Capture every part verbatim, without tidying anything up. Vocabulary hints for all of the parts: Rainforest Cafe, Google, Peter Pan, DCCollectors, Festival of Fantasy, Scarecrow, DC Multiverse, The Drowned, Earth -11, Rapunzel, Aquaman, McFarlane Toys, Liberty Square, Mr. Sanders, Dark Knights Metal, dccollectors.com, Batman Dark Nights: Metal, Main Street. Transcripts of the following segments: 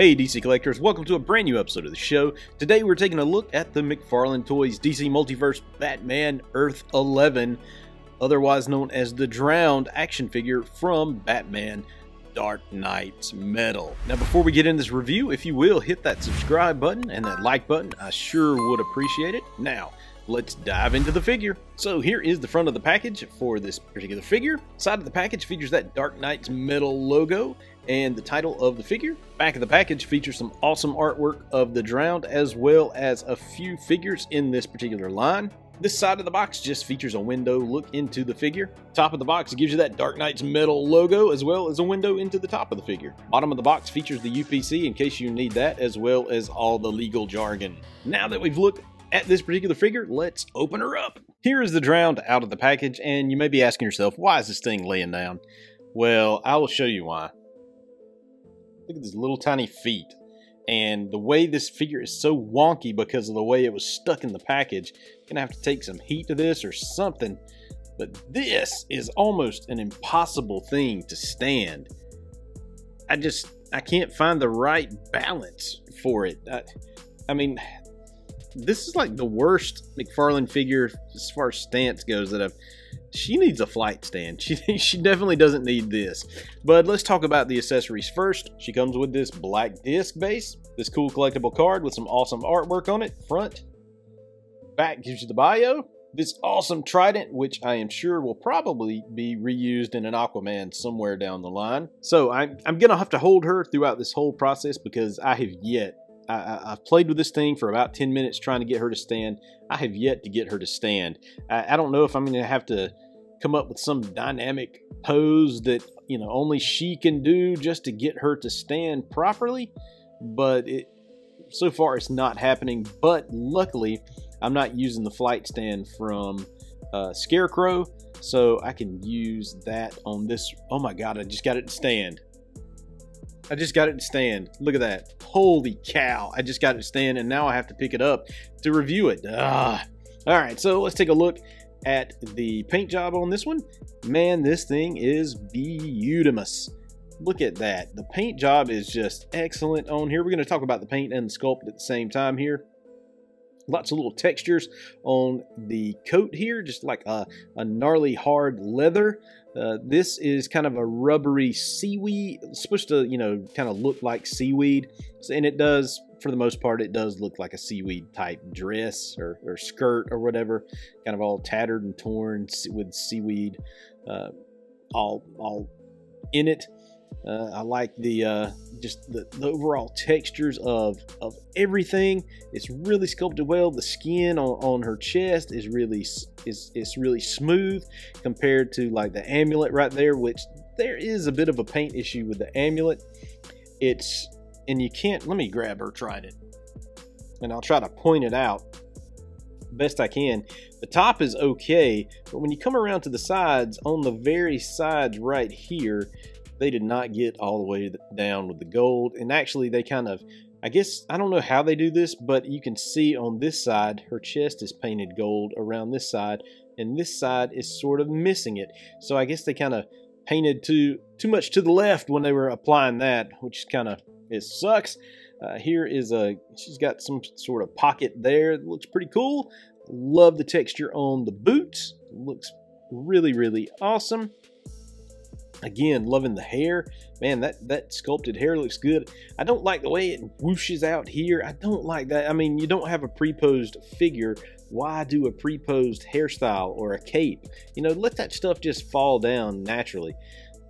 Hey D C Collectors, welcome to a brand new episode of the show. Today we're taking a look at the McFarlane Toys D C Multiverse Batman Earth eleven, otherwise known as The Drowned action figure from Batman Dark Nights Metal. Now before we get in this review, if you will, hit that subscribe button and that like button. I sure would appreciate it. Now, let's dive into the figure. So here is the front of the package for this particular figure. Side of the package features that Dark Knight's Metal logo and the title of the figure. Back of the package features some awesome artwork of The Drowned as well as a few figures in this particular line. This side of the box just features a window look into the figure. Top of the box gives you that Dark Knight's Metal logo as well as a window into the top of the figure. Bottom of the box features the U P C in case you need that, as well as all the legal jargon. Now that we've looked at this particular figure, let's open her up. Here is The Drowned out of the package, and you may be asking yourself, why is this thing laying down? Well, I will show you why. Look at these little tiny feet. And the way this figure is so wonky because of the way it was stuck in the package. Gonna have to take some heat to this or something. But this is almost an impossible thing to stand. I just, I can't find the right balance for it. I, I mean... This is like the worst McFarlane figure as far as stance goes that I've... She needs a flight stand. She, she definitely doesn't need this. But let's talk about the accessories first. She comes with this black disc base, this cool collectible card with some awesome artwork on it. Front, back gives you the bio. This awesome trident, which I am sure will probably be reused in an Aquaman somewhere down the line. So I'm, I'm going to have to hold her throughout this whole process because I have yet... I've played with this thing for about ten minutes trying to get her to stand. I have yet to get her to stand. I, I don't know if I'm going to have to come up with some dynamic pose that, you know, only she can do just to get her to stand properly. But it, so far it's not happening. But luckily, I'm not using the flight stand from uh, Scarecrow. So I can use that on this. Oh my God, I just got it to stand. I just got it to stand. Look at that. Holy cow. I just got it to stand, and now I have to pick it up to review it. Ugh. All right, so let's take a look at the paint job on this one. Man, this thing is beautimous. Look at that. The paint job is just excellent on here. We're going to talk about the paint and the sculpt at the same time here. Lots of little textures on the coat here, just like a, a gnarly hard leather. Uh, this is kind of a rubbery seaweed. It's supposed to, you know, kind of look like seaweed. And it does, for the most part, it does look like a seaweed type dress or, or skirt or whatever. Kind of all tattered and torn with seaweed uh, all, all in it. Uh, I like the uh, just the, the overall textures of, of everything. It's really sculpted well. The skin on, on her chest is really is it's really smooth compared to like the amulet right there, which there is a bit of a paint issue with the amulet. It's and you can't. Let me grab her trident, and I'll try to point it out best I can. The top is okay, but when you come around to the sides, on the very sides right here, they did not get all the way down with the gold. And actually they kind of, I guess, I don't know how they do this, but you can see on this side, her chest is painted gold around this side, and this side is sort of missing it. So I guess they kind of painted too, too much to the left when they were applying that, which kind of, it sucks. Uh, here is a, she's got some sort of pocket there. That looks pretty cool. Love the texture on the boots. Looks really, really awesome. Again, loving the hair. Man, that, that sculpted hair looks good. I don't like the way it whooshes out here. I don't like that. I mean, you don't have a pre-posed figure. Why do a pre-posed hairstyle or a cape? You know, let that stuff just fall down naturally.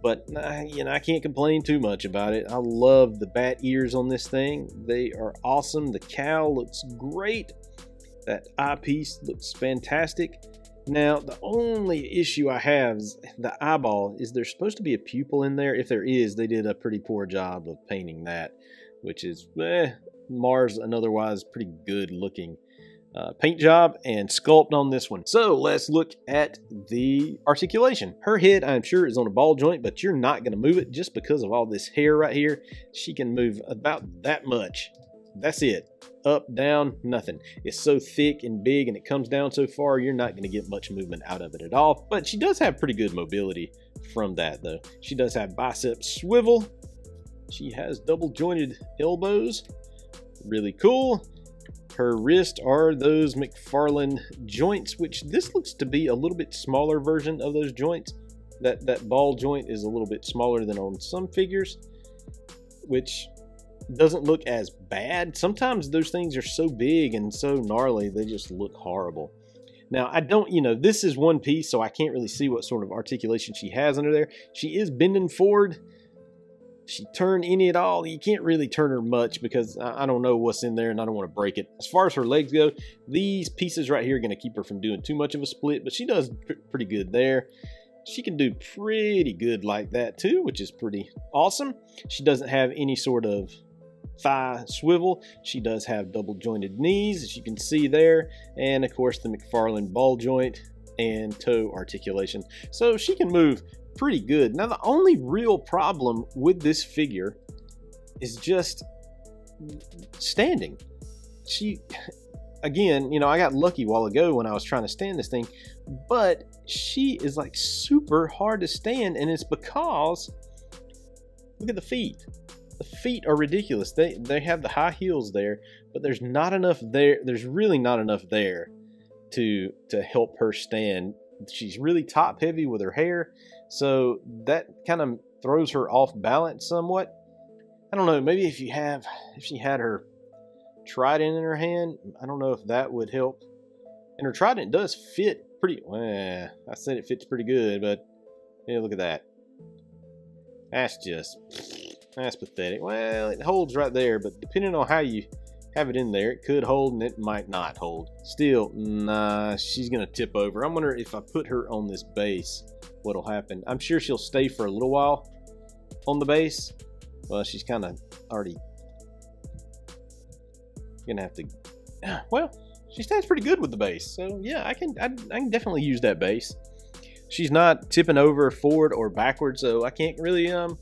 But, you know, I can't complain too much about it. I love the bat ears on this thing. They are awesome. The cowl looks great. That eyepiece looks fantastic. Now, the only issue I have is the eyeball. Is there supposed to be a pupil in there? If there is, they did a pretty poor job of painting that, which is, eh, mars an otherwise pretty good looking uh, paint job and sculpt on this one. So let's look at the articulation. Her head, I'm sure, is on a ball joint, but you're not going to move it just because of all this hair right here. She can move about that much. That's it. Up, down, nothing. It's so thick and big, and it comes down so far, you're not going to get much movement out of it at all. But she does have pretty good mobility from that, though. She does have bicep swivel. She has double jointed elbows. Really cool. Her wrists are those McFarlane joints, which this looks to be a little bit smaller version of those joints. That, that ball joint is a little bit smaller than on some figures, which doesn't look as bad. Sometimes those things are so big and so gnarly, they just look horrible. Now, I don't, you know, this is one piece, so I can't really see what sort of articulation she has under there. She is bending forward. She turned any at all. You can't really turn her much because I don't know what's in there and I don't want to break it. As far as her legs go, these pieces right here are going to keep her from doing too much of a split, but she does pr pretty good there. She can do pretty good like that too, which is pretty awesome. She doesn't have any sort of thigh swivel. She does have double jointed knees, as you can see there, and of course the McFarlane ball joint and toe articulation, so she can move pretty good. Now, the only real problem with this figure is just standing. She, again, you know, I got lucky a while ago when I was trying to stand this thing, but she is like super hard to stand, and it's because, look at the feet. The feet are ridiculous. They they have the high heels there, but there's not enough there. There's really not enough there to to help her stand. She's really top heavy with her hair, so that kind of throws her off balance somewhat. I don't know. Maybe if you have if she had her trident in her hand, I don't know if that would help. And her trident does fit pretty. Well, I said it fits pretty good, but yeah, look at that. That's just. That's pathetic. Well, it holds right there, but depending on how you have it in there, it could hold and it might not hold. Still, nah, she's going to tip over. I wonder if I put her on this base, what'll happen. I'm sure she'll stay for a little while on the base. Well, she's kind of already going to have to... Well, she stands pretty good with the base. So, yeah, I can, I, I can definitely use that base. She's not tipping over forward or backward, so I can't really... um.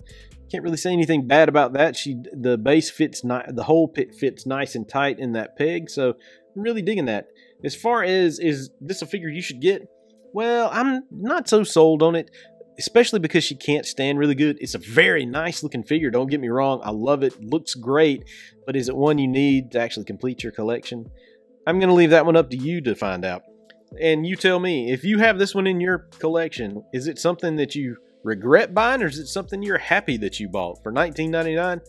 Can't really say anything bad about that. She, the base fits, not the whole pit fits nice and tight in that peg. So I'm really digging that. As far as, is this a figure you should get? Well, I'm not so sold on it, especially because she can't stand really good. It's a very nice looking figure. Don't get me wrong. I love it. Looks great. But is it one you need to actually complete your collection? I'm going to leave that one up to you to find out. And you tell me, if you have this one in your collection, is it something that you regret buying, or is it something you're happy that you bought for nineteen ninety-nine?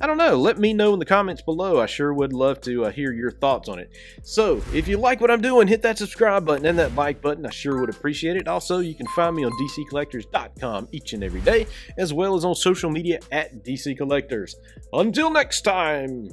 I don't know. Let me know in the comments below. I sure would love to uh, hear your thoughts on it. So if you like what I'm doing, hit that subscribe button and that like button. I sure would appreciate it. Also, you can find me on D C collectors dot com each and every day, as well as on social media at D C Collectors. Until next time.